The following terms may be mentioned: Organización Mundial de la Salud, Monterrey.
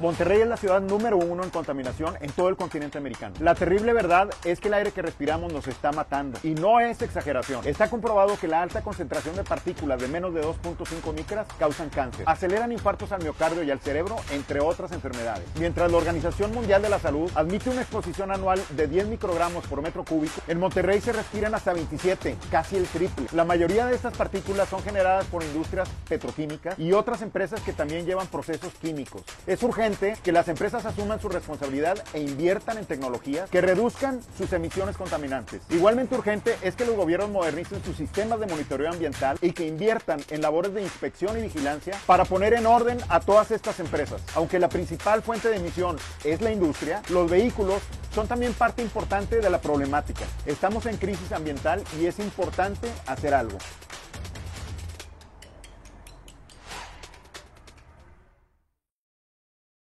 Monterrey es la ciudad número 1 en contaminación en todo el continente americano. La terrible verdad es que el aire que respiramos nos está matando. Y no es exageración. Está comprobado que la alta concentración de partículas de menos de 2.5 micras causan cáncer, aceleran infartos al miocardio y al cerebro, entre otras enfermedades. Mientras la Organización Mundial de la Salud admite una exposición anual de 10 microgramos por metro cúbico, en Monterrey se respiran hasta 27, casi el triple. La mayoría de estas partículas son generadas por industrias petroquímicas y otras empresas que también llevan procesos químicos. Es urgente que las empresas asuman su responsabilidad e inviertan en tecnologías que reduzcan sus emisiones contaminantes. Igualmente urgente es que los gobiernos modernicen sus sistemas de monitoreo ambiental y que inviertan en labores de inspección y vigilancia para poner en orden a todas estas empresas. Aunque la principal fuente de emisión es la industria, los vehículos son también parte importante de la problemática. Estamos en crisis ambiental y es importante hacer algo.